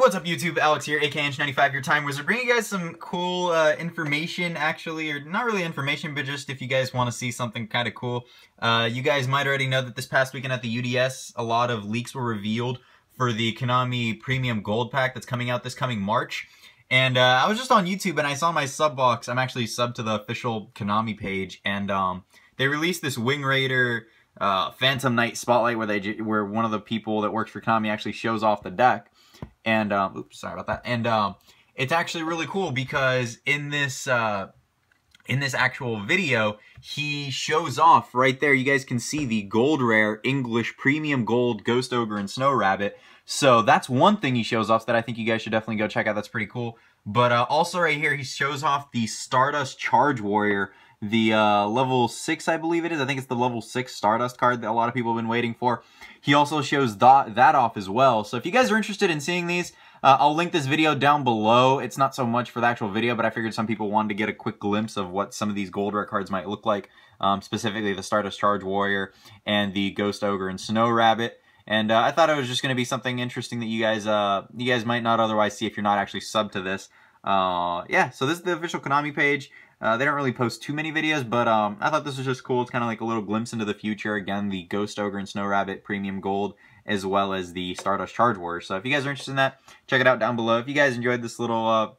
What's up YouTube, Alex here, aka intch95, your time wizard, bringing you guys some cool information, actually, or not really information, but just if you guys want to see something kind of cool. You guys might already know that this past weekend at the UDS, a lot of leaks were revealed for the Konami Premium Gold pack that's coming out this coming March. And I was just on YouTube and I saw my sub box. I'm actually subbed to the official Konami page, and they released this Wing Raider Phantom Knight spotlight where one of the people that works for Konami actually shows off the deck. And oops, sorry about that. And it's actually really cool because in this actual video, he shows off right there. You guys can see the gold rare English Premium Gold Ghost Ogre and Snow Rabbit. So that's one thing he shows off that I think you guys should definitely go check out. That's pretty cool. But also right here, he shows off the Stardust Charge Warrior, the level 6, I believe it is. I think it's the level 6 Stardust card that a lot of people have been waiting for. He also shows that off as well. So if you guys are interested in seeing these, I'll link this video down below. It's not so much for the actual video, but I figured some people wanted to get a quick glimpse of what some of these gold rare cards might look like, specifically the Stardust Charge Warrior and the Ghost Ogre and Snow Rabbit. And I thought it was just going to be something interesting that you guys might not otherwise see if you're not actually subbed to this. Yeah, so this is the official Konami page. They don't really post too many videos, but I thought this was just cool. It's kind of like a little glimpse into the future. Again, the Ghost Ogre and Snow Rabbit Premium Gold, as well as the Stardust Charge Warrior. So if you guys are interested in that, check it out down below. If you guys enjoyed this little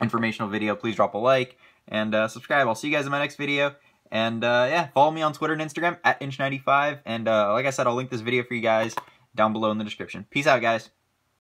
informational video, please drop a like and subscribe. I'll see you guys in my next video. And yeah, follow me on Twitter and Instagram at intch95. And like I said, I'll link this video for you guys down below in the description. Peace out, guys.